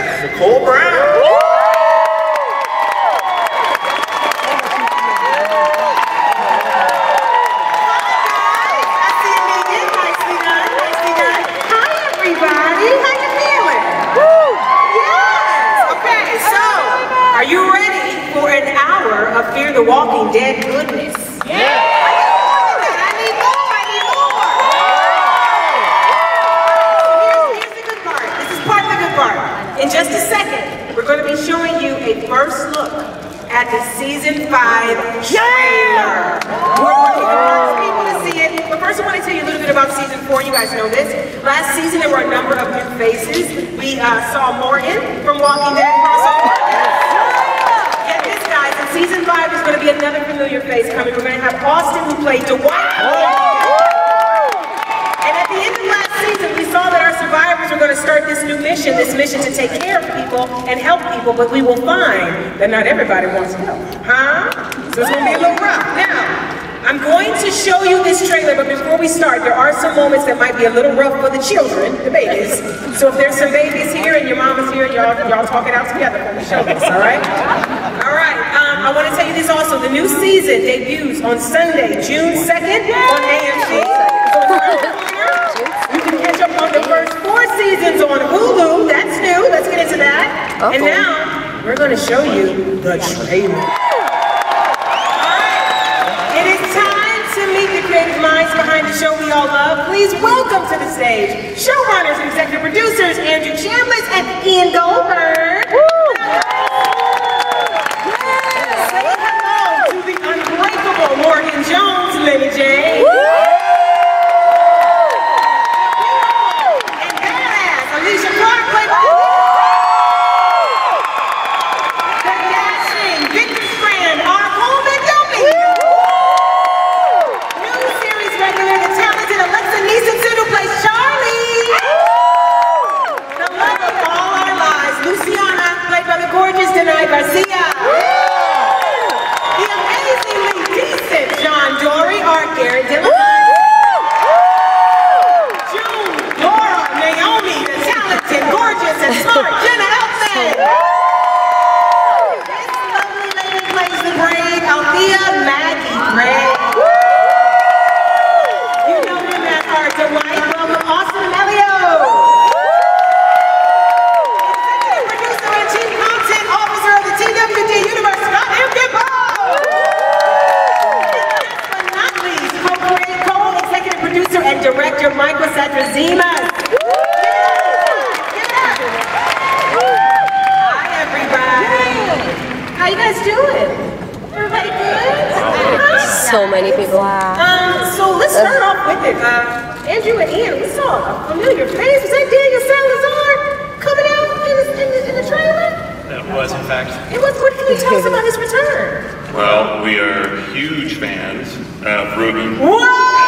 presents Nicole Brown. Fear the Walking Dead goodness. Yeah! I need more, I need more! Here's the good part. This is part of the good part. In just a second, we're going to be showing you a first look at the Season 5 trailer. We're the first people to see it. But first I want to tell you a little bit about Season 4. You guys know this. Last season there were a number of new faces. We saw Morgan from Walking Dead. Season 5 is going to be another familiar face coming. We're going to have Austin, who played Dwight. And at the end of last season, we saw that our survivors were going to start this new mission, to take care of people and help people, but we will find that not everybody wants help. Huh? So it's going to be a little rough. Now, I'm going to show you this trailer, but before we start, there are some moments that might be a little rough for the children, the babies. So if there's some babies here and your mama's here, y'all talk it out together when we show this, all right? All right. I want to tell you this also, the new season debuts on Sunday, June 2nd on AMG. So you can catch up on the first 4 seasons on Hulu. That's new. Let's get into that. Okay. And now, we're going to show you the trailer. Alright, it is time to meet the creative minds behind the show we all love. Please welcome to the stage, showrunners and executive producers, Andrew Chambliss and Ian Goldberg. Morgan Jones, Lennie James. And badass Alicia Clark played by the dashing Victor Strand, our Coleman dummy. New series regular, the talented Alexa Neeson, who plays Charlie. The love of all our lives, Luciana, played by the gorgeous Danai Garcia. John Dorie, our Garrett Dillahunt. June, Laura, Naomi, the talented, gorgeous, and smart Jenna Elfman. This lovely lady plays the brave Althea, Maggie Grace. You know him as our Dwight. Welcome, Austin and Elio. Executive producer and chief content officer of the TWD universe, Scott Gimple. And director Michael Satrazimas. Give it up. Hi, everybody. Yay. How you guys doing? Everybody good? So many people. Wow. So let's start off with it. Andrew and Ian, we saw a familiar face. Was that Daniel Salazar coming out in the trailer? That was, in fact. It was. What can you tell us about his return? Well, we are huge fans of Ruben. Whoa!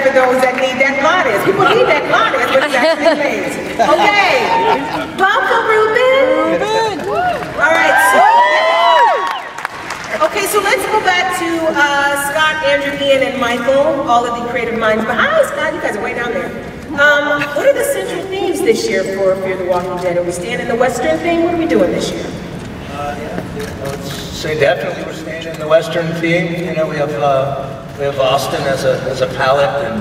For those that need that Blades. People need that Blades, but it's actually Blades. Okay. Welcome, Ruben. All right. So, okay, so let's go back to Scott, Andrew, Ian, and Michael, all of the creative minds behind. Scott, you guys are way down there. What are the central themes this year for Fear the Walking Dead? Are we staying in the Western thing? What are we doing this year? Let's say definitely we're staying in the Western theme. You know, we have Austin as a palette and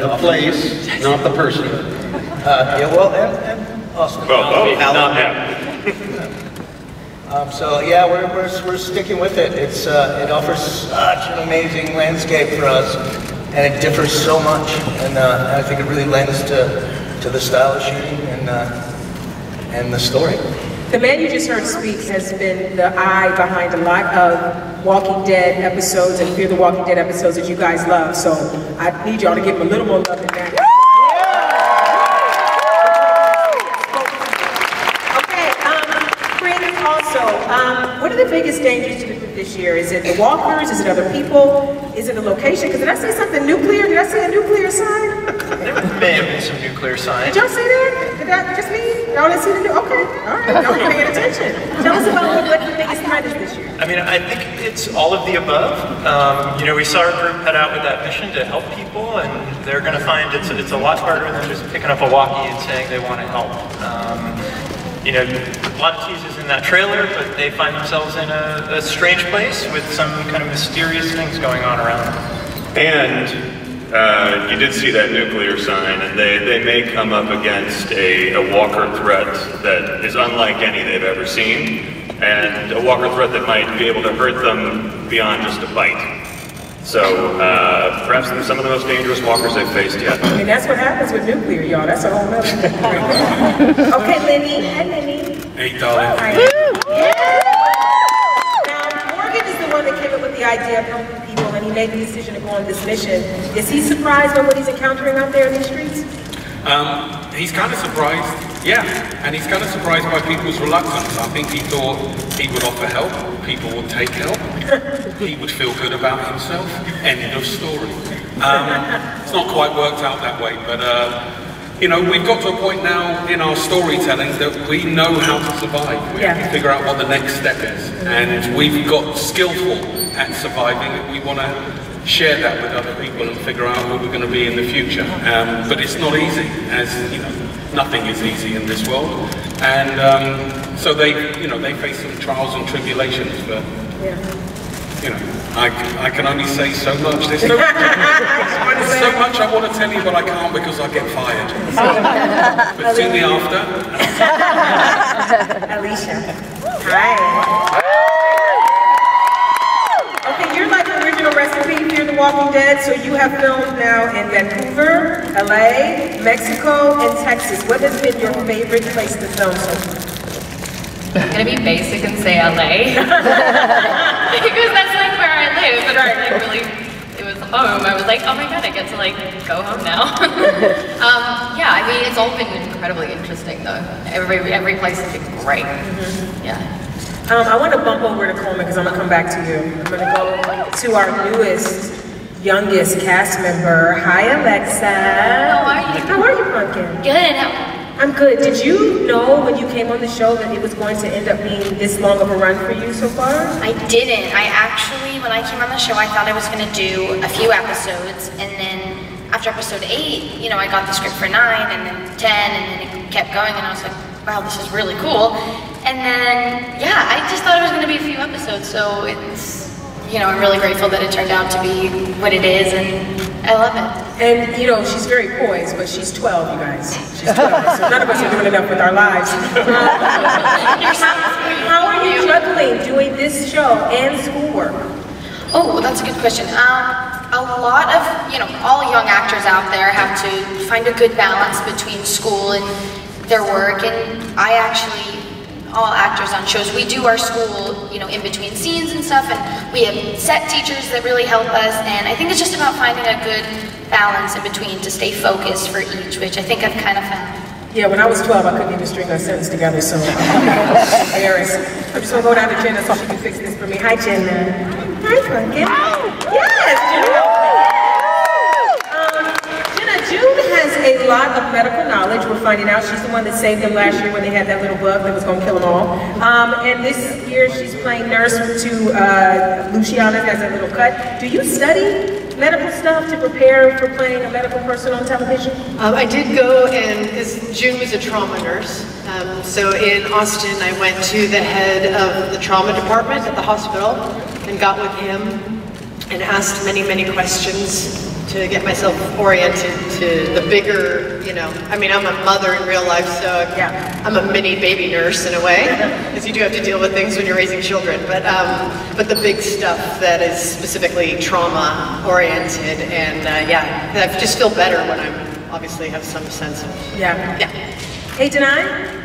the place, not the person. Yeah, well, and Austin. Well, not him. So yeah, we're sticking with it. It's it offers such an amazing landscape for us, and it differs so much. And I think it really lends to the style of shooting and the story. The man you just heard speak has been the eye behind a lot of Walking Dead episodes and Fear the Walking Dead episodes that you guys love, so I need y'all to give him a little more love than that. Yeah. Okay, Brandon, also, what are the biggest dangers to this year? Is it the walkers? Is it other people? Is it the location? Because did I say something nuclear? Did I say a nuclear sign? There may have been some nuclear signs. Did y'all say that? that just me? Y'all didn't see the new? Okay, all right, y'all paying attention. Tell us about what the biggest threat is this year. I mean, I think it's all of the above. You know, we saw our group head out with that mission to help people, and they're gonna find it's a lot harder than just picking up a walkie and saying they wanna help. You know, a lot of teases in that trailer, but they find themselves in a strange place with some kind of mysterious things going on around them. And you did see that nuclear sign, and they may come up against a walker threat that is unlike any they've ever seen, and a walker threat that might be able to hurt them beyond just a bite. So, perhaps some of the most dangerous walkers they've faced yet. And that's what happens with nuclear, y'all. That's a whole nother thing. Okay, Lennie. Hi, Lennie. $8. Now, Morgan is the one that came up with the idea of helping people, and he made the decision to go on this mission. Is he surprised by what he's encountering out there in these streets? He's kind of surprised, yeah. And he's kind of surprised by people's reluctance. I think he thought he would offer help, people would take help, he would feel good about himself. End of story. It's not quite worked out that way, but you know, we've got to a point now in our storytelling that we know how to survive. We have to figure out what the next step is. And we've got skillful at surviving, and we want to share that with other people and figure out where we're going to be in the future. But it's not easy, as you know, nothing is easy in this world. And so they face some trials and tribulations. But you know, I can only say so much. There's so much I want to tell you, but I can't because I get fired. But see me after. Alicia. Hi. Recipe, Fear the Walking Dead, so you have filmed now in Vancouver, LA, Mexico, and Texas. What has been your favorite place to film so far? I'm gonna be basic and say LA. Because that's like where I live, and like really, it was home. I was like, oh my god, I get to like go home now. Yeah, I mean, it's all been incredibly interesting though. Every place has been great. Yeah. I want to bump over to Coleman because I'm going to come back to you. I'm going to go to our newest, youngest cast member. Hi, Alexa. How are you? How are you, Pumpkin? Good. I'm good. Did you know when you came on the show that it was going to end up being this long of a run for you so far? I didn't. I actually, when I came on the show, I thought I was going to do a few episodes, and then after episode 8, you know, I got the script for 9, and then 10, and then it kept going, and I was like, wow, this is really cool. And then, yeah, I just thought it was gonna be a few episodes, so it's, you know, I'm really grateful that it turned out to be what it is, and I love it. And, you know, she's very poised, but she's 12, you guys. She's 12, so none of us are doing enough with our lives. How are you juggling doing this show and schoolwork? Oh, that's a good question. A lot of, you know, all young actors out there have to find a good balance between school and their work, and I actually, all actors on shows, we do our school, you know, in between scenes and stuff, and we have set teachers that really help us, and I think it's just about finding a good balance in between to stay focused for each, which I think I've kind of found. Yeah, when I was 12, I couldn't even string a sentence together, so I'm just gonna go down to Jenna so she can fix this for me. Hi, Jenna. Hi, Pumpkin. Oh. Yes, Jenna. A lot of medical knowledge. We're finding out she's the one that saved them last year when they had that little bug that was going to kill them all. And this year she's playing nurse to Luciana as a little cut. Do you study medical stuff to prepare for playing a medical person on television? I did go, and June was a trauma nurse. So in Austin, I went to the head of the trauma department at the hospital and got with him and asked many, many questions to get myself oriented to the bigger, you know, I mean, I'm a mother in real life, so I'm a mini baby nurse in a way, because you do have to deal with things when you're raising children, but the big stuff that is specifically trauma oriented, and yeah, I just feel better when I obviously have some sense of, Hey, Danai?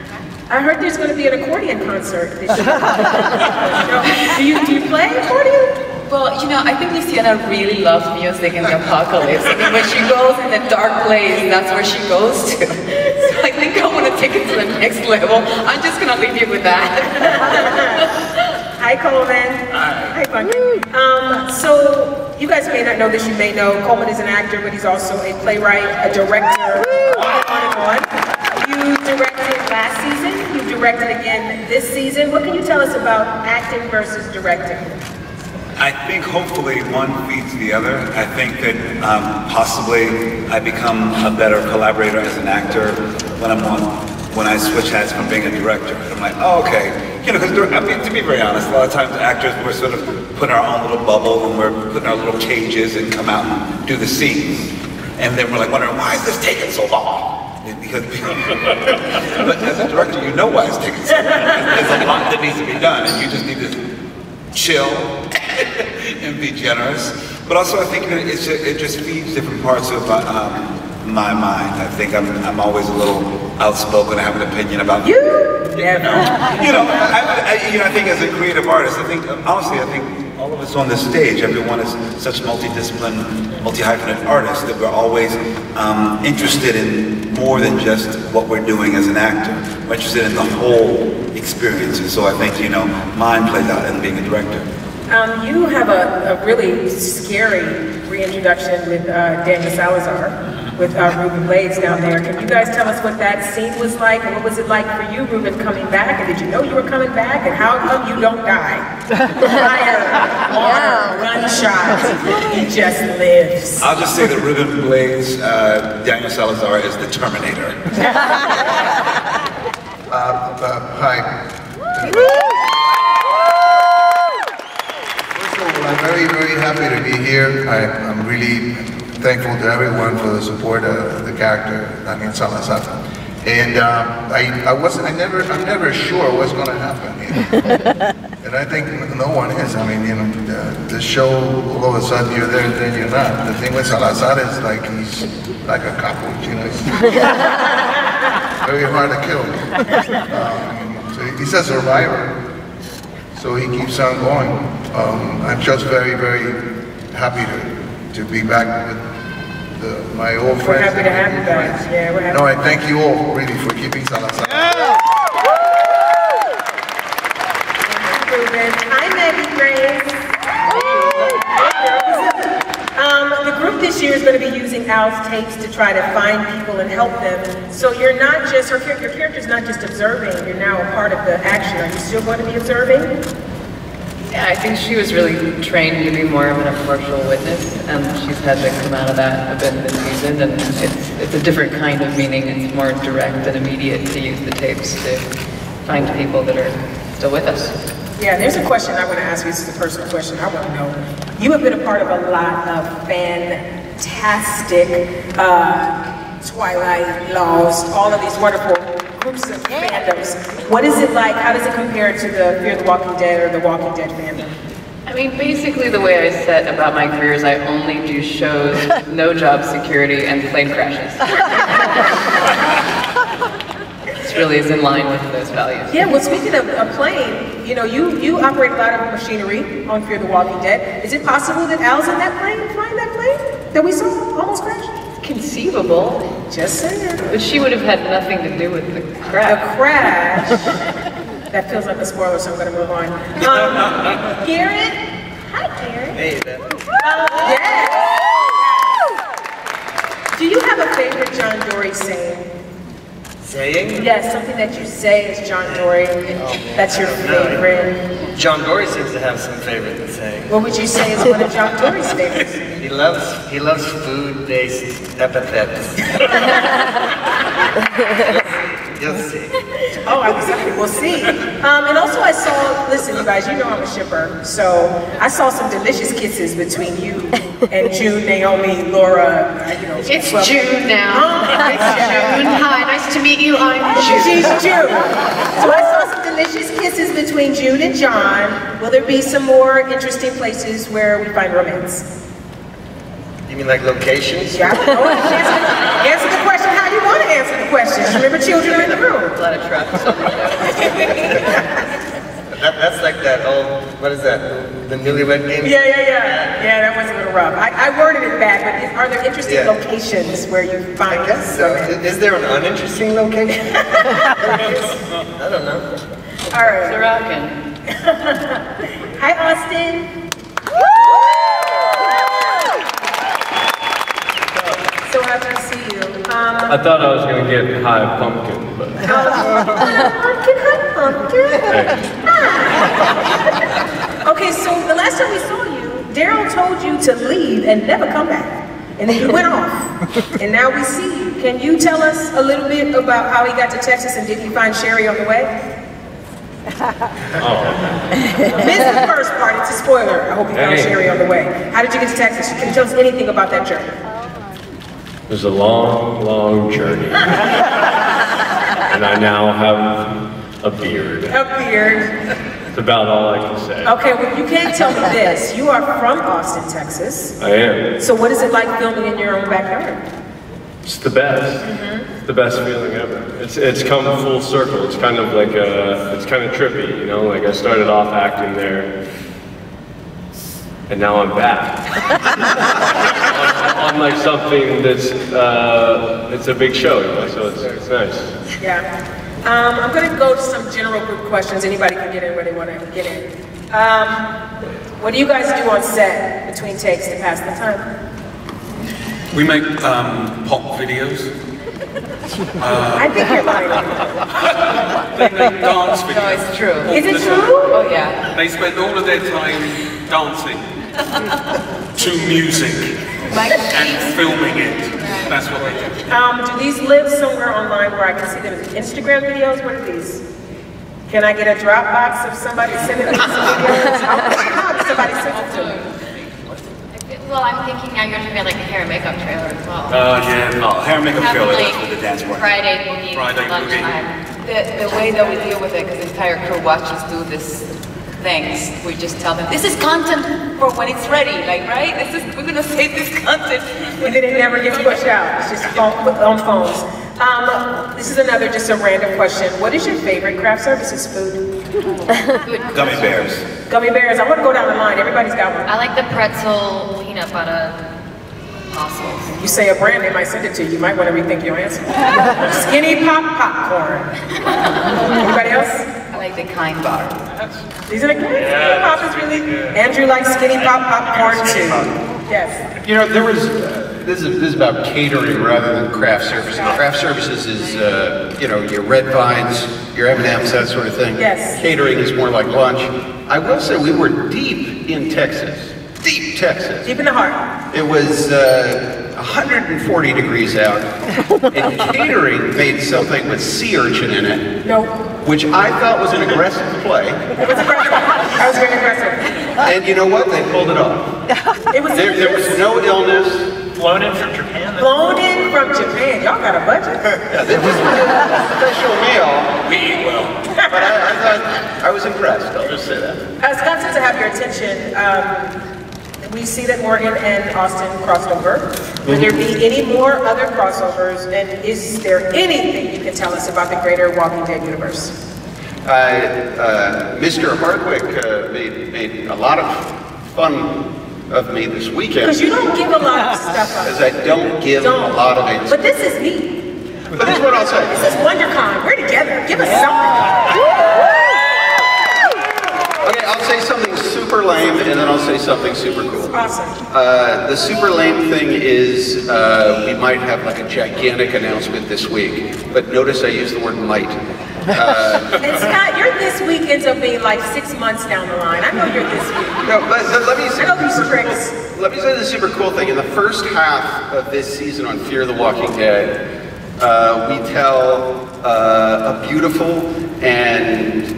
I heard there's going to be an accordion concert this year. Do you play accordion? Well, you know, I think Luciana really loves music in the apocalypse. I mean, when she goes in the dark place, that's where she goes to. So I think I want to take it to the next level. I'm just going to leave you with that. Hi, Coleman. Hi, Pumpkin. So, you guys may not know this, you may know, Coleman is an actor, but he's also a playwright, a director, on and on. You directed again this season. What can you tell us about acting versus directing? I think hopefully one feeds the other. I think that possibly I become a better collaborator as an actor when I switch hats from being a director. And I'm like, oh, okay. You know, because I mean, to be very honest, a lot of times actors, we're sort of putting our own little bubble and we're putting our little cages and come out and do the scenes. And then we're like wondering, why is this taking so long? Because, but as a director, you know why it's taking so long. There's a lot that needs to be done, and you just need to chill and be generous. But also, I think it just feeds different parts of my mind. I think I'm always a little outspoken. I have an opinion about you. Never. I think as a creative artist, I think honestly, I think all of us on this stage, everyone is such multidisciplined, multi-hyphenate artists that we're always interested in more than just what we're doing as an actor. We're interested in the whole experience, and so I think mine plays out in being a director. You have a really scary reintroduction with Daniel Salazar, with Ruben Blades down there. Can you guys tell us what that scene was like? And what was it like for you, Ruben, coming back? And did you know you were coming back? And how come you don't die? Fire, water, gunshot. He just lives. I'll just say that Ruben Blades, Daniel Salazar, is the Terminator. Hi. First of all, I'm very, very happy to be here. I'm really thankful to everyone for the support of the character Daniel Salazar, and I'm never sure what's going to happen, and I think no one is. I mean, the show, all of a sudden you're there and then you're not. The thing with Salazar is like he's like a cockroach, He's very hard to kill. So he's a survivor, so he keeps on going. I'm just very, very happy to be back with my old friends. We're happy to have you guys. Yeah, we're happy. No, I thank you all really for keeping Salazar. Yeah. Hi, Maggie Grace. The group this year is going to be using Al's tapes to try to find people and help them. So you're not just, your character's not just observing, you're now a part of the action. Are you still going to be observing? Yeah, I think she was really trained to be more of an impartial witness, and she's had to come out of that a bit this season, and it's a different kind of meaning. It's more direct and immediate to use the tapes to find people that are still with us. Yeah, there's a question I want to ask you. This is a personal question I want to know. You have been a part of a lot of fantastic Twilight, Lost, all of these wonderful groups of fandoms. What is it like? How does it compare to the Fear the Walking Dead or the Walking Dead fandom? I mean, basically the way I set about my career is I only do shows, no job security, and plane crashes. This really is in line with those values. Yeah, well, speaking of a plane, you operate a lot of machinery on Fear the Walking Dead. Is it possible that Al's in that plane, flying that plane that we saw almost crash? Conceivable, just saying. But she would have had nothing to do with the crash. The crash. That feels like a spoiler, so I'm going to move on. Garrett. Hi, Garrett. Hey, Ben. Yes. Do you have a favorite John Dorie saying? Saying? Yes, something that you say is John Dorie. Oh, that's your favorite. Know. John Dorie seems to have some favorite saying. What would you say is one of John Dorie's favorites? He loves food-based epithets. You'll see. Oh, exactly. We'll see. And also I saw, listen, you guys, I'm a shipper, so I saw some delicious kisses between you and June, Naomi, Laura. It's June now. It's June. Hi, nice to meet you. I'm June. She's June. So I saw some delicious kisses between June and John. Will there be some more interesting places where we find romance? You mean like locations? Yeah. Answer the question how you want to answer the question. Remember, children are in the room. A lot of trucks. That's like that old, what is that? The Newlywed Game? Yeah. Yeah, that was a little rough. I worded it bad, but are there interesting locations where you find us? So. Is there an uninteresting location? I don't know. All right. It's a rockin'. Hi, Austin. Woo! So happy to see you. I thought I was going to get high pumpkin, but... High pumpkin. Okay, so the last time we saw you, Daryl told you to leave and never come back. And then he went off. And now we see you. Can you tell us a little bit about how he got to Texas and did he find Sherry on the way? This is the first part, it's a spoiler. I hope you found Sherry on the way. How did you get to Texas? Can you tell us anything about that journey? It was a long, long journey. And I now have a beard. A beard. It's about all I can say. Okay, well you can't tell me this. You are from Austin, Texas. I am. So what is it like filming in your own backyard? It's the best. It's the best feeling ever. It's come full circle. It's kind of like a, it's kind of trippy, you know? Like I started off acting there, and now I'm back. On like something that's, it's a big show, you know? So it's nice. Yeah. I'm going to go to some general group questions. Anybody can get in where they want to get in. What do you guys do on set between takes to pass the time? We make pop videos. I think you're lying. They make dance videos. No, it's true. Is it true? Oh, yeah. They spend all of their time dancing to music and filming it. That's what they do. Do these live somewhere online where I can see them? Instagram videos? What are these? Can I get a Dropbox of somebody sending me some videos? Somebody send it to me. Well, I'm thinking now you're going to be like a hair and makeup trailer as well. Yeah, no, hair and makeup trailer, like, that's what the dance was. Friday movie, lunchtime. The way that we deal with it, because the entire crew watches do this things, we just tell them, this is content for when it's ready, like, right? This is, we're going to save this content. And then it never gets pushed out. It's just on phones. This is another, just a random question. What is your favorite craft services food? Gummy bears. Gummy bears. I want to go down the line. Everybody's got one. I like the pretzel peanut butter apostles. You say a brand, they might send it to you. You might want to rethink your answer. Skinny Pop popcorn. Anybody else? I like the Kind Bar. These are the Kind Pop is really good. Andrew likes Skinny Pop popcorn too. Yes. You know, there was. This is about catering rather than craft services. Craft services is, you know, your red vines, your M&Ms, that sort of thing. Yes. Catering is more like lunch. I will say we were deep in Texas. Deep Texas. Deep in the heart. It was 140 degrees out, and catering made something with sea urchin in it. No. Which I thought was an aggressive play. It was aggressive. I was very aggressive. And you know what? They pulled it off. It was there was no illness. Flown in from Japan. Flown in from Japan. Y'all got a budget. Yeah, this was a special meal. We eat well. But I was impressed. I'll just say that. Scott, to have your attention, we see that Morgan and Austin crossed over. Will there be any more other crossovers? And is there anything you can tell us about the greater Walking Dead universe? Mr. Hardwick made a lot of fun of me this weekend. Because you don't give a lot of stuff up. Because I don't give a lot of it. But this is neat. But this is what I'll say. This is WonderCon. We're together. Give us something. Okay, I'll say something super lame, and then I'll say something super cool. Awesome. The super lame thing is we might have like a gigantic announcement this week. But notice I use the word might. And Scott, your this week ends up being like 6 months down the line. I know you're this week. No, but let me say the super cool thing. In the first half of this season on Fear the Walking Dead, we tell a beautiful and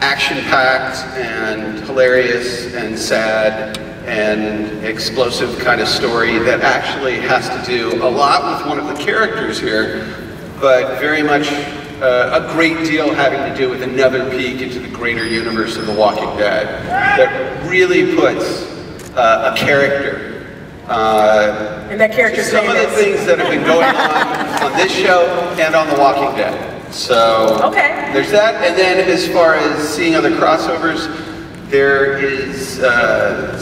action-packed and hilarious and sad and explosive kind of story that actually has to do a lot with one of the characters here, but very much a great deal having to do with another peek into the greater universe of The Walking Dead that really puts a character and that character's some of the things that have been going on this show and on The Walking Dead. So there's that, and then as far as seeing other crossovers, there is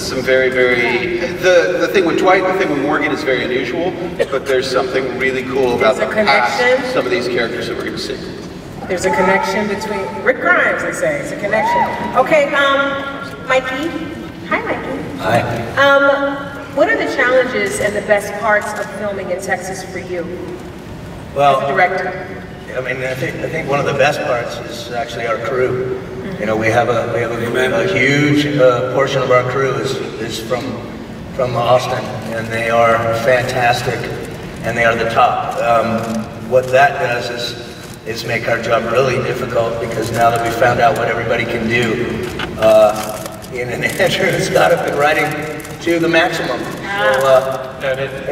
some the thing with Dwight, the thing with Morgan is very unusual, but there's something really cool about the past, some of these characters that we're going to see. There's a connection between, Rick Grimes, they say, it's a connection. Okay, Mikey. Hi, Mikey. Hi. What are the challenges and the best parts of filming in Texas for you, as a director? I mean, I think one of the best parts is actually our crew. You know, we have a huge portion of our crew is from Austin, and they are fantastic, and they are the top. What that does is make our job really difficult, because now that we found out what everybody can do, Ian and Andrew and Scott have been writing to the maximum.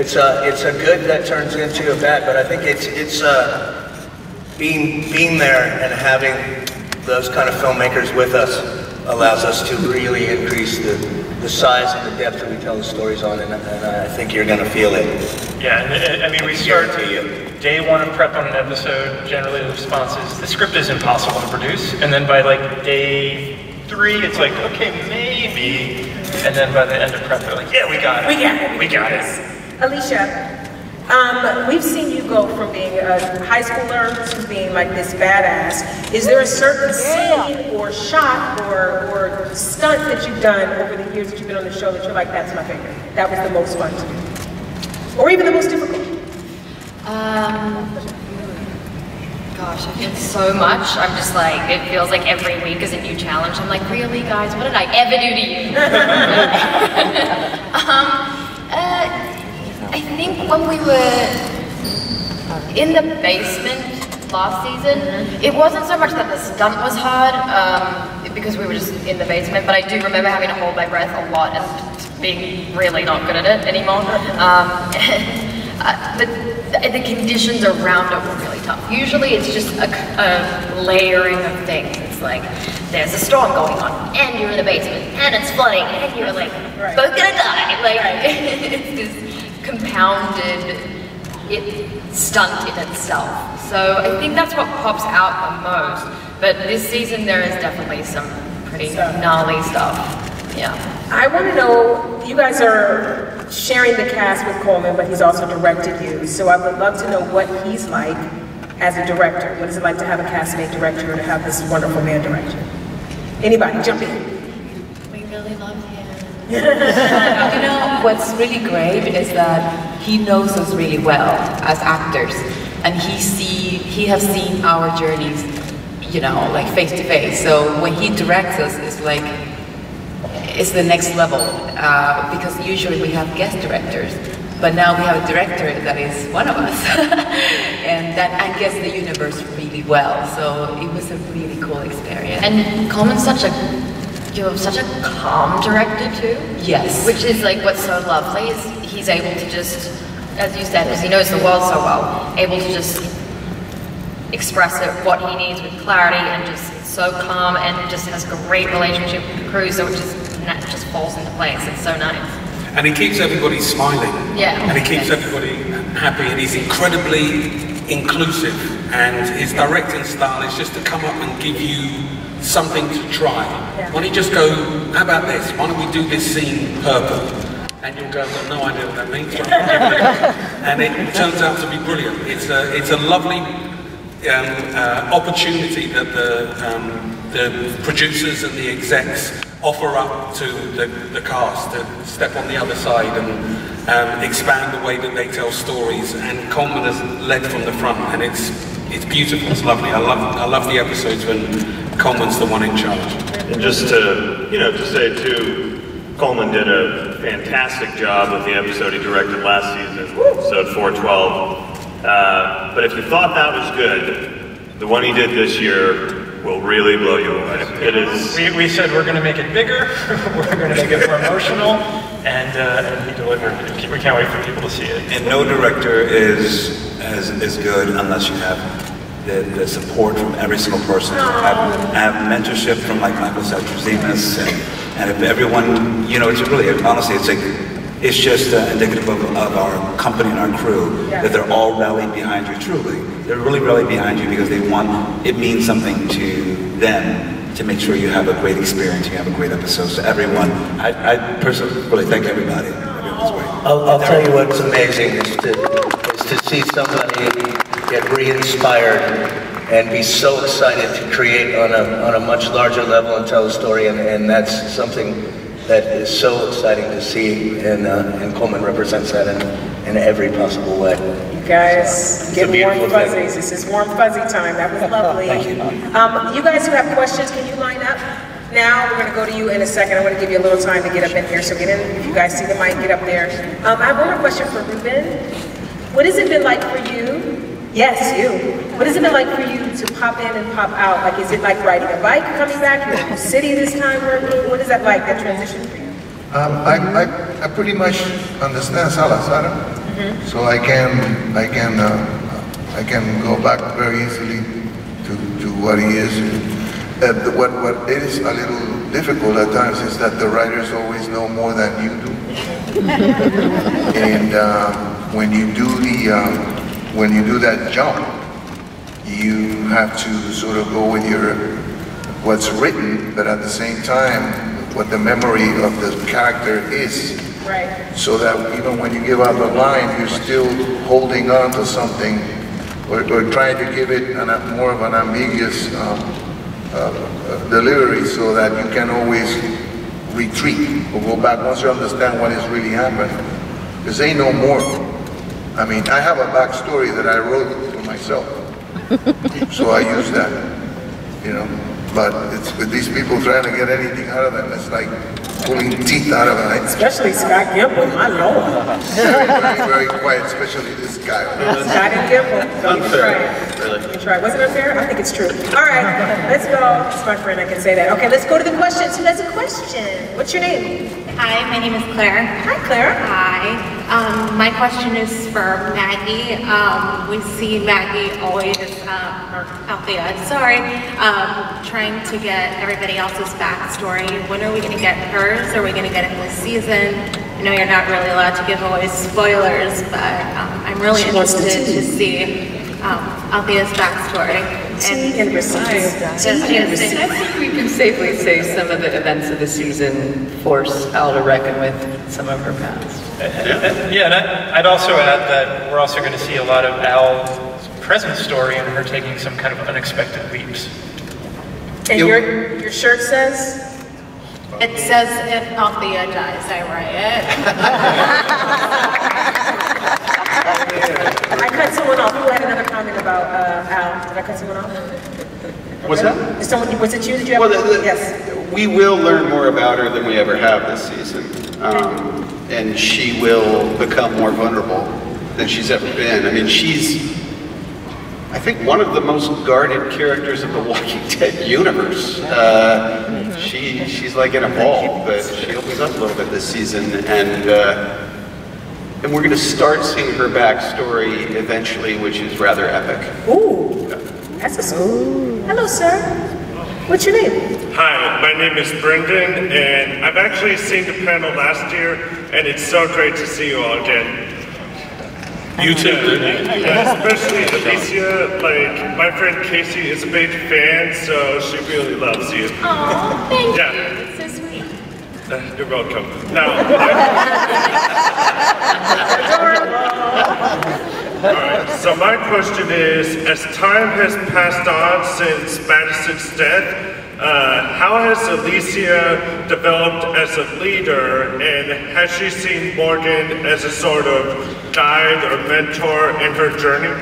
So it's a good that turns into a bad, but I think being there and having those kind of filmmakers with us allows us to really increase the size and the depth that we tell the stories on, and I think you're going to feel it. Yeah, and I mean, we start day one of prep on an episode, generally the response is, the script is impossible to produce, and then by like day 3, it's like, okay, maybe, and then by the end of prep, they're like, yeah, we got it. We got it. Alicia. We've seen you go from being a high schooler to being like this badass. Is there a certain scene or shot or stunt that you've done over the years that you've been on the show that you're like, that's my favorite? That was the most fun to do? Or even the most difficult? Gosh, I feel so much. I'm just like, it feels like every week is a new challenge. I'm like, really, guys, what did I ever do to you? I think when we were in the basement last season, it wasn't so much that the stunt was hard, because we were just in the basement, but I do remember having to hold my breath a lot and being really not good at it anymore. But the conditions around it were really tough. Usually it's just a layering of things. It's like, there's a storm going on, and you're in the basement, and it's flooding, and you're like, both gonna die. Like, it's just compounded stunt in itself. So I think that's what pops out the most. But this season there is definitely some pretty gnarly stuff. Yeah. I want to know, you guys are sharing the cast with Coleman, but he's also directed you. So I would love to know what he's like as a director. What is it like to have a castmate director or to have this wonderful man direct you? Anybody, jump in. You know, what's really great is that he knows us really well as actors, and he has seen our journeys, you know, like face to face. So when he directs us, it's like, it's the next level, because usually we have guest directors, but now we have a director that is one of us, and that I guess the universe really well. So it was a really cool experience. And Coleman's such a calm director too. Yes. Which is like what's so lovely is he's able to just, as you said, because he knows the world so well, able to just express it what he needs with clarity and just so calm, and just has a great relationship with the crew, so it just falls into place. It's so nice. And he keeps everybody smiling. Yeah. And he keeps everybody happy, and he's incredibly inclusive, and his directing style is just to come up and give you something to try. Yeah. Why don't you just go, how about this? Why don't we do this scene purple? And you'll go, I've got no idea what that means. And it turns out to be brilliant. It's a lovely opportunity that the producers and the execs offer up to the cast to step on the other side and expand the way that they tell stories, and Coleman has led from the front, and it's beautiful, it's lovely. I love the episodes when Coleman's the one in charge. And just to say too, Coleman did a fantastic job with the episode he directed last season, episode 412. But if you thought that was good, the one he did this year will really blow you away. It is. We said we're going to make it bigger, we're going to make it more emotional, and he delivered. We can't wait for people to see it. And no director is good unless you have the support from every single person. I have mentorship from like Michael Sartrizemus, and if everyone, you know, it's really, honestly, it's like, it's just indicative of our company and our crew, that they're all rallying behind you, truly. They're really rallying behind you because they want, it means something to them to make sure you have a great experience, you have a great episode. So everyone, I personally really thank everybody. I'll tell you what's amazing is to see somebody get re-inspired and be so excited to create on a much larger level and tell a story, and that's something that is so exciting to see, and Coleman represents that in every possible way. You guys, so, get warm fuzzies. This is warm fuzzy time. That was lovely. Thank you. You guys who have questions, can you line up? Now, we're going to go to you in a second. I want to give you a little time to get up in here, so get in. If you guys see the mic, get up there. I have one more question for Ruben. What has it been like for you? Yes, you. What has it been like for you to pop in and pop out? Like, is it like riding a bike coming back? You're in the city this time working? What is that like, that transition for you? I pretty much understand Salazar, mm-hmm. so I can go back very easily to what he is. What is a little difficult at times is that the writers always know more than you do, and when you do that jump, you have to sort of go with your what's written, but at the same time, what the memory of the character is. Right. So that even when you give out the line, you're still holding on to something, or trying to give it more of an ambiguous. Delivery, so that you can always retreat or go back once you understand what is really happening. Because ain't no more. I mean, I have a backstory that I wrote for myself, so I use that, you know. But it's with these people trying to get anything out of them, it's like pulling teeth out of them. Especially Scott Gimple, my lord. Very, very quiet, especially this guy. Scott and Gimple, don't you try. Really? You try. Was it unfair? I think it's true. All right, let's go. It's my friend, I can say that. Okay, let's go to the questions. Who has a question? What's your name? Hi, my name is Claire. Hi, Claire. Hi. My question is for Maggie. We see Maggie always, or Althea, sorry, trying to get everybody else's backstory. When are we going to get hers? Are we going to get it this season? I know you're not really allowed to give away spoilers, but I'm really interested to see Althea's backstory. And I think we can safely say some of the events of the season force Al to reckon with some of her past. Yeah, and I'd also add that we're also going to see a lot of Al's present story and her taking some kind of unexpected leaps. And your shirt says? It says, if Althea dies, I riot. I cut someone off. Who had another comment about Al? Did I cut someone off? Was that? Someone, was it you? Did you have yes. We will learn more about her than we ever have this season. And she will become more vulnerable than she's ever been. I mean, she's, I think, one of the most guarded characters of the Walking Dead universe. She's like in a ball, but she opens up a little bit this season, and we're going to start seeing her backstory eventually, which is rather epic. Ooh, yeah. That's a ooh. Hello, sir. What's your name? Hi, my name is Brendan, and I've actually seen the panel last year, and it's so great to see you all again. You too. Yeah, especially Alicia, like, my friend Casey is a big fan, so she really loves you. Aw, thank you. It's so sweet. You're welcome. Now, all right, so my question is, as time has passed on since Madison's death, how has Alicia developed as a leader, and has she seen Morgan as a sort of guide or mentor in her journey?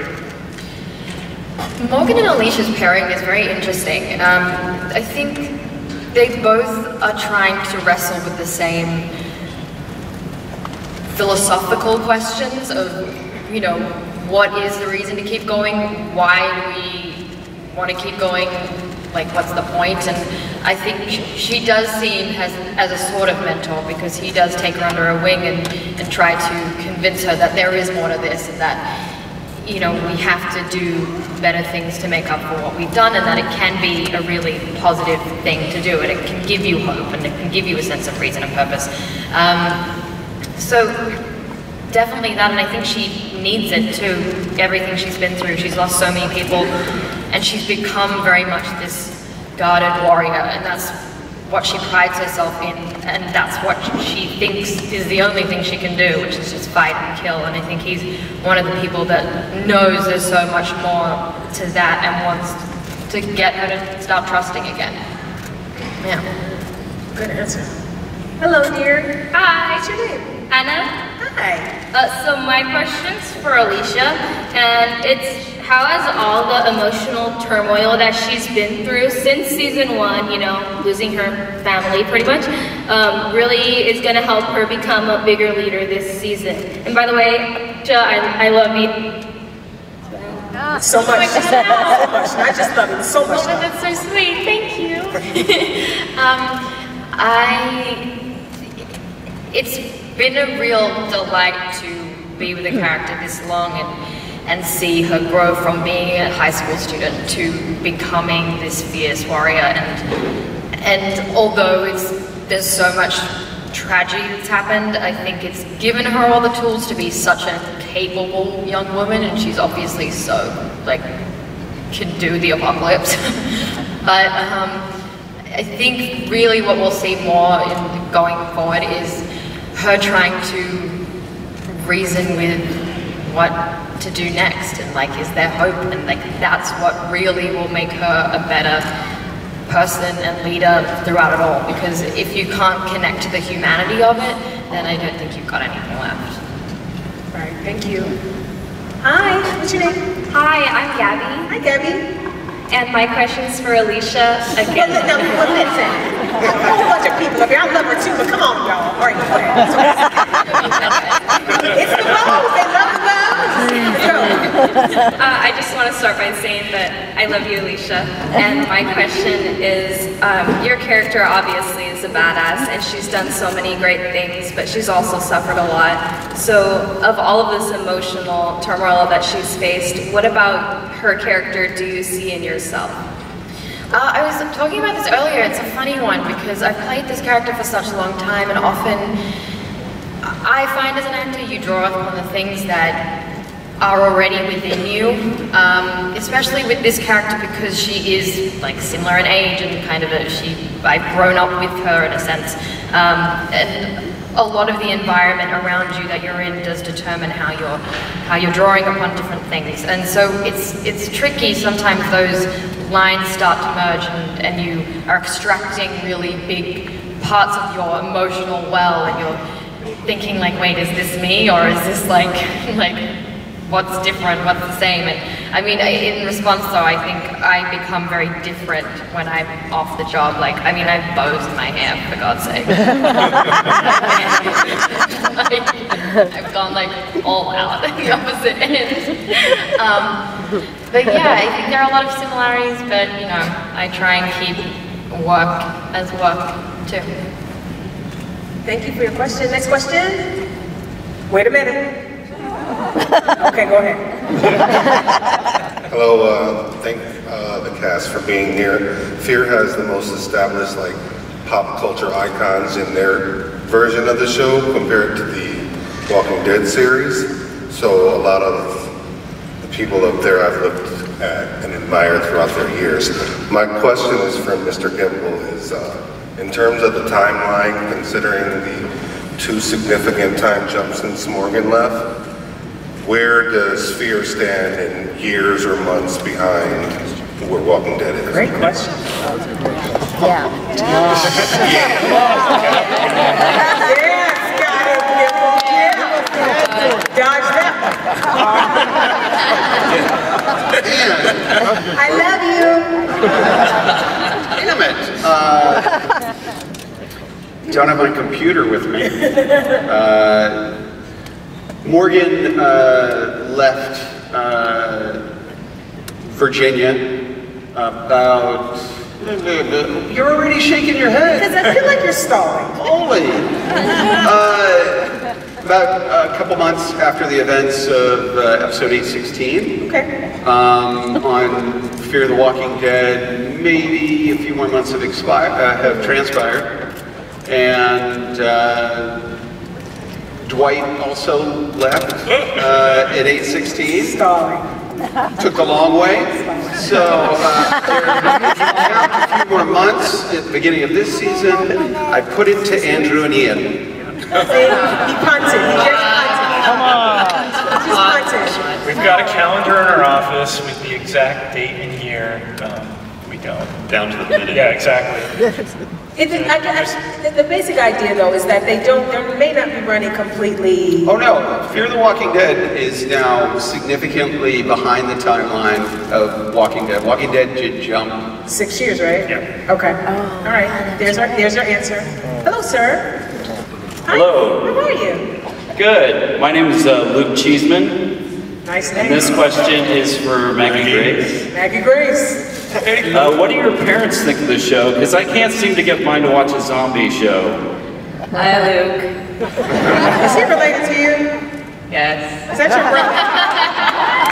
Morgan and Alicia's pairing is very interesting. I think they both are trying to wrestle with the same philosophical questions of, you know, what is the reason to keep going? Why do we want to keep going? Like, what's the point? And I think she does see him as a sort of mentor, because he does take her under a wing and try to convince her that there is more to this, and that, you know, we have to do better things to make up for what we've done, and that it can be a really positive thing to do, and it can give you hope, and it can give you a sense of reason and purpose. So. Definitely that, and I think she needs it too. Everything she's been through, she's lost so many people, and she's become very much this guarded warrior, and that's what she prides herself in, and that's what she thinks is the only thing she can do, which is just fight and kill. And I think he's one of the people that knows there's so much more to that and wants to get her to start trusting again. Yeah. Good answer. Hello, dear. Hi. What's your name? Anna. Hi. So my question's for Alicia, and it's how has all the emotional turmoil that she's been through since season one, you know, losing her family pretty much, really is gonna help her become a bigger leader this season? And by the way, Ja, I love you. So much. So much. I just love it. So much. Oh, that's so sweet. Thank you. It's been a real delight to be with the character this long and see her grow from being a high school student to becoming this fierce warrior. And although there's so much tragedy that's happened, I think it's given her all the tools to be such a capable young woman, and she's obviously so, like, can do the apocalypse. But I think really what we'll see more in going forward is her trying to reason with what to do next, and like, is there hope? And like, that's what really will make her a better person and leader throughout it all, because if you can't connect to the humanity of it, then I don't think you've got anything left. All right, thank you. Hi, what's your name? Hi, I'm Gabby. Hi, Gabby. And my question's for Alicia again. Well, listen, a whole bunch of people up here. I love her too, but come on, y'all. All right, go ahead. It's the bones. They love the bones. I just want to start by saying that I love you, Alicia. And my question is, your character obviously is a badass, and she's done so many great things, but she's also suffered a lot. So, of all of this emotional turmoil that she's faced, what about her character do you see in yourself? I was talking about this earlier. It's a funny one because I've played this character for such a long time, and often I find as an actor you draw upon the things that are already within you, especially with this character because she is like similar in age and kind of I've grown up with her in a sense, and a lot of the environment around you that you're in does determine how you're drawing upon different things, and so it's tricky sometimes. Those lines start to merge, and you are extracting really big parts of your emotional well, and you're thinking like, wait, is this me or is this like what's different, what's the same? And I mean, in response though, I think I become very different when I'm off the job. Like, I mean, I bows my hair, for God's sake. I've gone like all out at the opposite end. But yeah, I think there are a lot of similarities, but you know, I try and keep work as work too. Thank you for your question. Next question. Wait a minute. Okay, go ahead. Hello, thank the cast for being here. Fear has the most established like pop culture icons in their version of the show compared to the Walking Dead series. So a lot of the people up there I've looked at and admired throughout their years. My question is from Mr. Gimple is, in terms of the timeline, considering the two significant time jumps since Morgan left, where does Fear stand in years or months behind where Walking Dead is? Great question. Yeah. Yeah. Dodge that. I love you. Damn it. Don't have my computer with me. Morgan left Virginia about... You're already shaking your head. Because I feel like you're stalling. Holy. About a couple months after the events of episode 816. Okay. On Fear the Walking Dead, maybe a few more months have transpired. And... Dwight also left at 8:16. Took the long way. So a few more months at the beginning of this season. I put it to Andrew and Ian. He punted. He just punted. Come on. Just punted. We've got a calendar in our office with the exact date and year. we go down to the minute. Yeah, exactly. The basic idea, though, is that they don't, they may not be running completely... Oh, no. Fear the Walking Dead is now significantly behind the timeline of Walking Dead. Walking Dead did jump... 6 years, right? Yeah. Okay. Oh, all right. There's our answer. Hello, sir. Hello. Hi. How are you? Good. My name is Luke Cheeseman. Nice name. And this question is for Maggie Grace. Maggie Grace. What do your parents think of the show? Because I can't seem to get mine to watch a zombie show. Hi, Luke. Is he related to you? Yes. Is that your brother?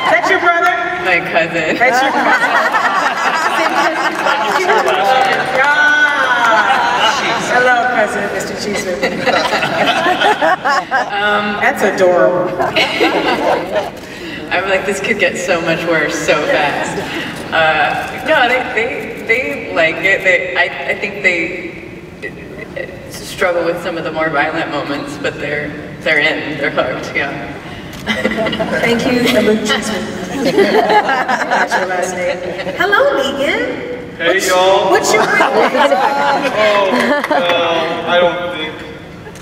Is that your brother? My cousin. That's your cousin. Hello, President Mr. Cheeseman. That's adorable. I'm like, this could get so much worse so fast. No, they like it. I think they struggle with some of the more violent moments, but they're in. They're hooked, yeah. Thank you, Luke Cheeseman. That's your last name. Hello, Megan. Hey, y'all. What's your name? I don't think.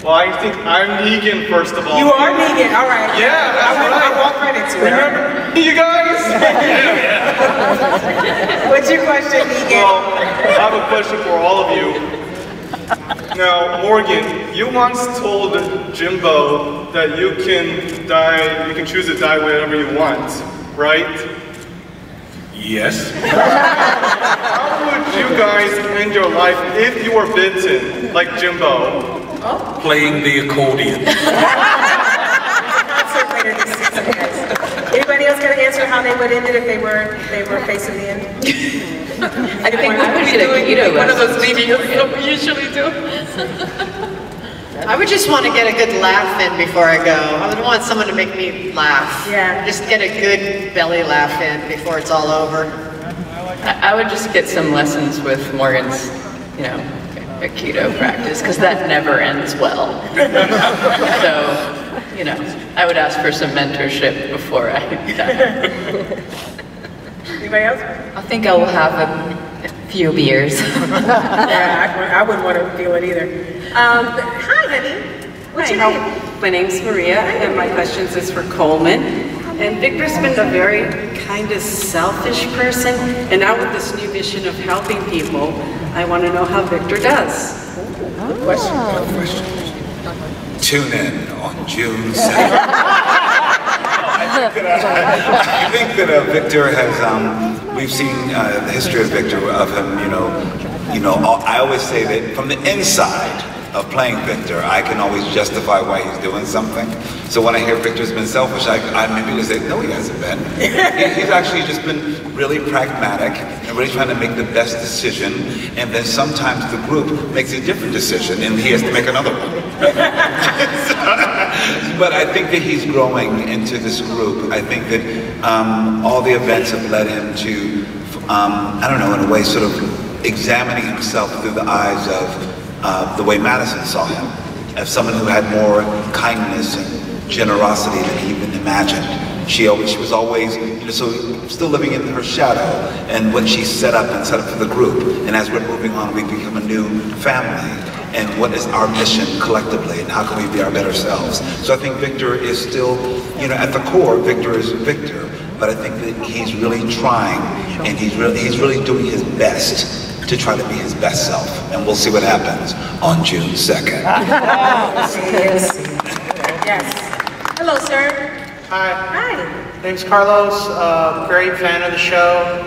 Well, I think I'm Negan, first of all. You are Negan, all right. Yeah, that's right. I want credit to it. Remember you guys? Yeah. What's your question, Negan? Well, I have a question for all of you. Now, Morgan, you once told Jimbo that you can die, you can choose to die whenever you want, right? Yes. How would you guys end your life if you were bitten, like Jimbo? Oh. Playing the accordion. Anybody else gonna answer how they would end it if they were facing the end? I think I would be doing one of those videos that we usually do. I would just want to get a good laugh in before I go. I would want someone to make me laugh. Yeah. Just get a good belly laugh in before it's all over. I would just get some lessons with Morgan's, you know, Aikido practice, because that never ends well. So, you know, I would ask for some mentorship before I die. Anybody else? I think I will have a few beers. Yeah, I wouldn't want to feel it either. Hi, honey. What's your name? My name's Maria, and my questions is for Coleman. And Victor's been a very kind of selfish person, and now with this new mission of helping people, I want to know how Victor does. Good question. Good question. Tune in on June 7th. I think that Victor has, we've seen the history of Victor, of him, you know, I always say that from the inside of playing Victor, I can always justify why he's doing something. So when I hear Victor's been selfish, I'm going to say, no, he hasn't been. He's actually just been really pragmatic and really trying to make the best decision, and then sometimes the group makes a different decision, and he has to make another one. But I think that he's growing into this group. I think that all the events have led him to, I don't know, in a way sort of examining himself through the eyes of the way Madison saw him, as someone who had more kindness and generosity than he even imagined. She was always, you know, so still living in her shadow and what she set up for the group. And as we're moving on, we become a new family. And what is our mission collectively, and how can we be our better selves? So I think Victor is still, you know, at the core, Victor is Victor, but I think that he's really trying, and he's really doing his best to try to be his best self, and we'll see what happens on June 2nd. Yes. Yes. Hello, sir. Hi. Hi. My name's Carlos, great fan of the show,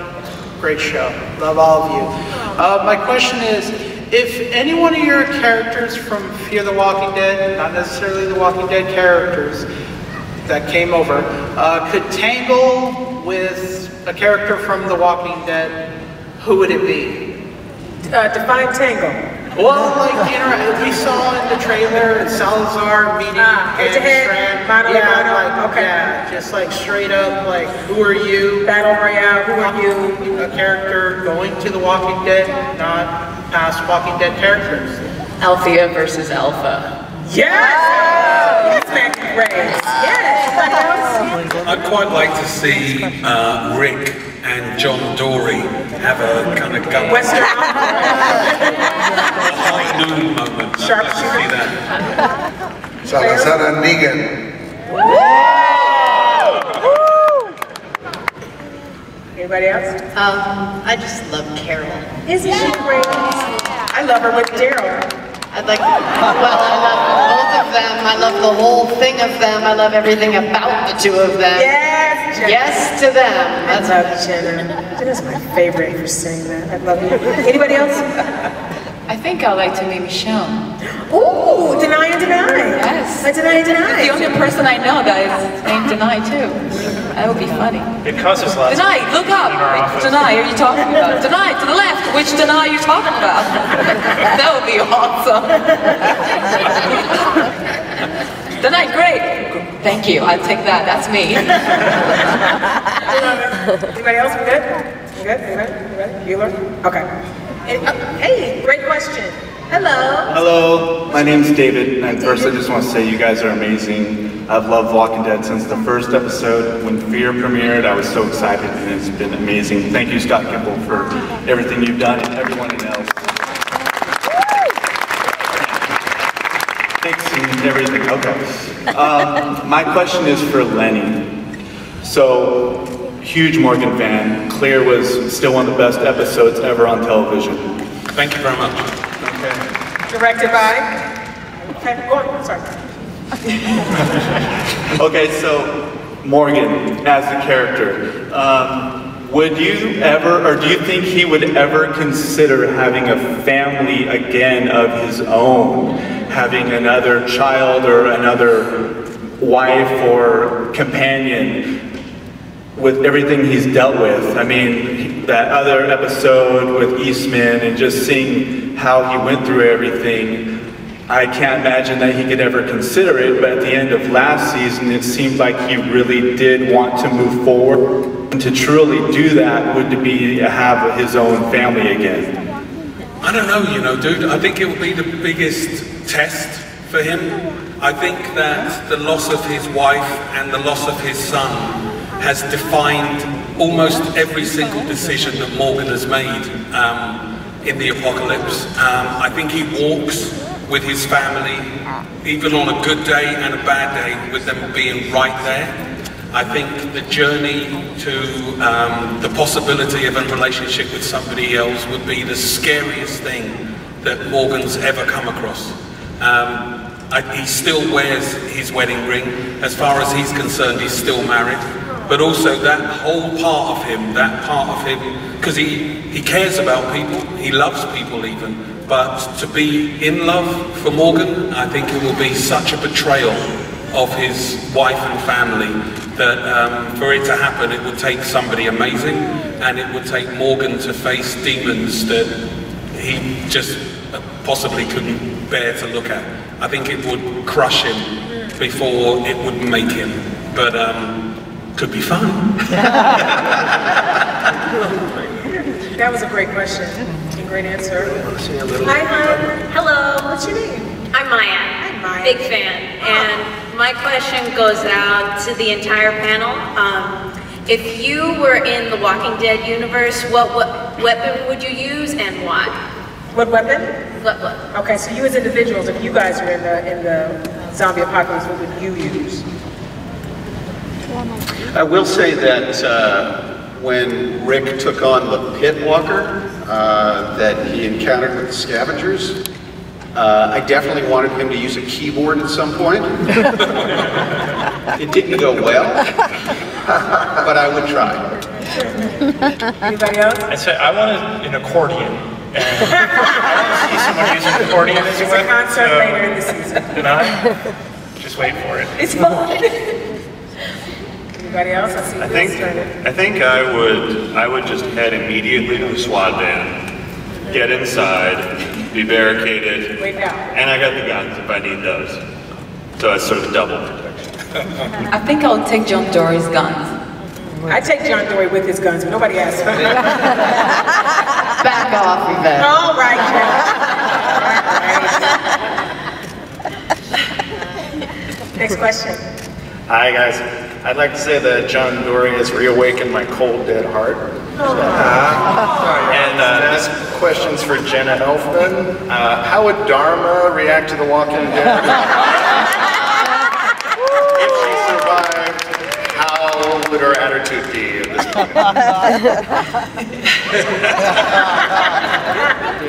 great show, love all of you. My question is, if any one of your characters from Fear the Walking Dead, not necessarily the Walking Dead characters that came over, could tangle with a character from the Walking Dead, who would it be? Define tangle. Well, like, you know, we saw in the trailer Salazar meeting Strand. Like, okay. Yeah, just like straight up, like, who are you? Battle Royale, who are you? A character going to the Walking Dead, not past Walking Dead characters. Althea versus Alpha. Yes! Yes, Maggie Grace. Yes! I'd quite like to see Rick and John Dorie have a kind of gut Western high noon moment. Sharpshooter. That. Salazar and Negan. Woo! Anybody else? I just love Carol. Isn't she great? I love her with Daryl. I love both of them. I love the whole thing of them. I love everything about the two of them. Yes, Jenna. Yes to them. That's I love Jenna. Jenna's my favorite for saying that. I love you. Anybody else? I think I'd like to meet Michelle. Ooh, Danai and Danai. Yes. Danai and Danai. It's the only person I know that is named Danai too. That would be funny. It cusses last. Danai, look up. Which Danai are you talking about? Danai, to the left. Which Danai are you talking about? That would be awesome. Danai, great. Thank you. I'll take that. That's me. Anybody else? We good? You good? You ready? You learn? Okay. Hey, great question. Hello. Hello, my name's David, and first I just want to say you guys are amazing. I've loved Walking Dead since the first episode. When Fear premiered, I was so excited, and it's been amazing. Thank you, Scott Gimple, for everything you've done, and everyone else. Thanks and everything. Okay. My question is for Lennie. So, huge Morgan fan. Clear was still one of the best episodes ever on television. Thank you very much. Okay. Directed by? Okay, go on, sorry. Okay, so Morgan as the character. Would you ever, or do you think he would ever consider having a family again of his own? Having another child or another wife or companion? With everything he's dealt with. I mean, that other episode with Eastman and just seeing how he went through everything, I can't imagine that he could ever consider it, but at the end of last season, it seemed like he really did want to move forward. And to truly do that would be to have his own family again. I don't know, you know, dude. I think it will be the biggest test for him. I think that the loss of his wife and the loss of his son has defined almost every single decision that Morgan has made in the apocalypse. I think he walks with his family, even on a good day and a bad day, with them being right there. I think the journey to the possibility of a relationship with somebody else would be the scariest thing that Morgan's ever come across. He still wears his wedding ring. As far as he's concerned, he's still married. But also that whole part of him, because he cares about people, he loves people even, but to be in love for Morgan, I think it will be such a betrayal of his wife and family that for it to happen, it would take somebody amazing, and it would take Morgan to face demons that he just possibly couldn't bear to look at. I think it would crush him before it would make him, but could be fun. That was a great question. And great answer. Hi, hello. What's your name? I'm Maya. I'm Maya. Big fan. Oh. And my question goes out to the entire panel. If you were in the Walking Dead universe, what weapon would you use and why? What weapon? What? Okay, so you as individuals, if you guys were in the zombie apocalypse, what would you use? I will say that when Rick took on the pit walker that he encountered with the scavengers, I definitely wanted him to use a keyboard at some point. It didn't go well, but I would try. Anybody else? I said I wanted an accordion. I see someone using an accordion as a weapon. It's a concert later in the season. And I just wait for it. It's fun. Else? I think I would just head immediately to the SWAT van, get inside, be barricaded, and I got the guns if I need those. So it's sort of double protection. I think I'll take John Dorie's guns. I take John Dorie with his guns, but nobody asked for it. Back off, Yvette. All right, John. Next question. Hi, guys. I'd like to say that John Dorie has reawakened my cold, dead heart. This question's for Jenna Elfman. How would Dharma react to The Walking Dead? If she survived, how would her attitude be in this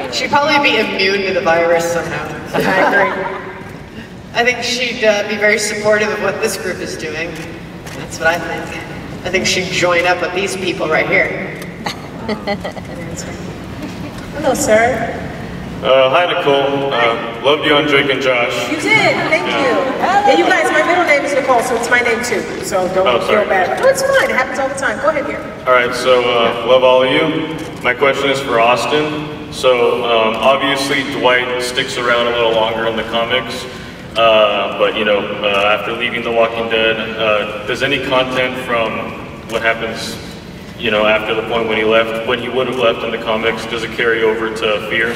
movie? She'd probably be immune to the virus somehow. I agree. I think she'd be very supportive of what this group is doing. That's what I think. I think she'd join up with these people right here. Hello, sir. Hi, Nicole. Loved you on Drake and Josh. You did. Thank you. Yeah, you guys, my middle name is Nicole, so it's my name too. So don't feel bad. No, it's fine. It happens all the time. Go ahead here. All right. So love all of you. My question is for Austin. So obviously Dwight sticks around a little longer in the comics. But you know, after leaving The Walking Dead, does any content from what happens, you know, after the point when he left, when he would have left in the comics, does it carry over to Fear?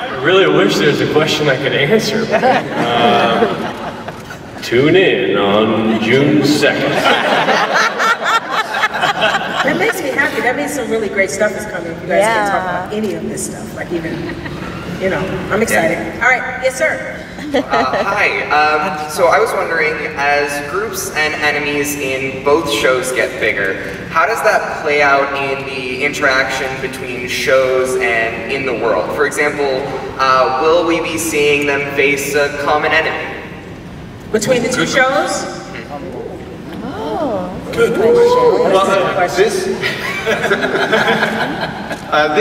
I really wish there was a question I could answer. Tune in on June 2nd. That makes me happy. That means some really great stuff is coming. You guys can talk about any of this stuff. Like even, you know, I'm excited. All right, yes, sir. Hi. So I was wondering, as groups and enemies in both shows get bigger, how does that play out in the interaction between shows and in the world? For example, will we be seeing them face a common enemy? Between the two shows? This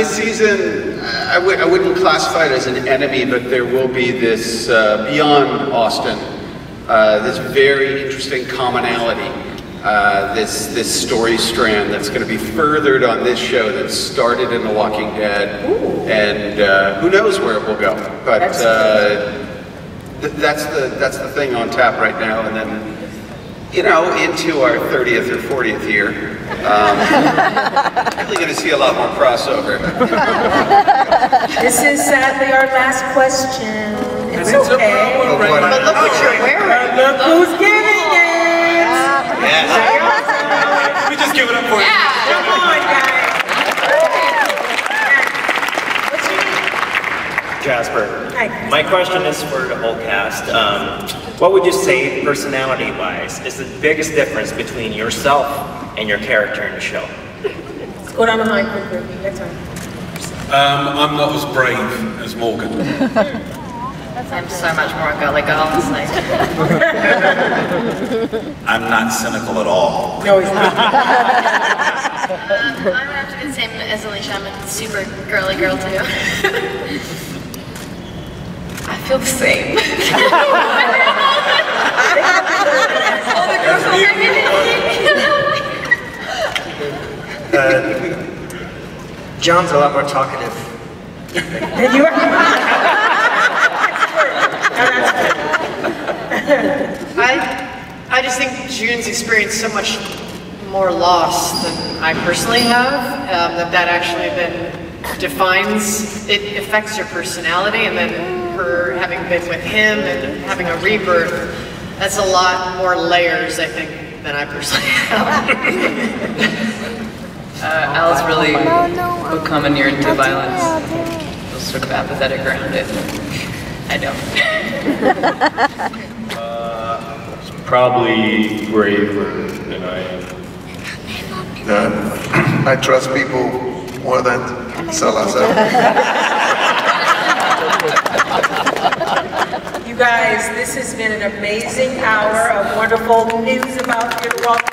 season, I wouldn't classify it as an enemy, but there will be this, beyond Austin, this very interesting commonality, this story strand that's going to be furthered on this show that started in The Walking Dead, and who knows where it will go, but that's the thing on tap right now, and then, you know, into our 30th or 40th year, really going to see a lot more crossover. This is sadly our last question. It's okay. But look what you're wearing. Look who's giving it. We just give it up for you. Come on, guys. Jasper. Hi. My question is for the whole cast. What would you say, personality-wise, is the biggest difference between yourself and your character in the show? Let's go down the line quickly. Next time. I'm not as brave as Morgan. I'm so much more gullible. I'm not cynical at all. No, he's not. I would have to be the same as Alicia. I'm a super girly girl too. I feel the same. John's a lot more talkative. You are. I just think June's experienced so much more loss than I personally have. That actually then defines. It affects your personality, and then. Her having been with him and having a rebirth, that's a lot more layers, I think, than I personally have. Al's really become inured to violence. Feels sort of apathetic around it. I don't. Probably braver than I am. I trust people more than Salazar. You guys, this has been an amazing hour of wonderful news about Fear the Walking Dead.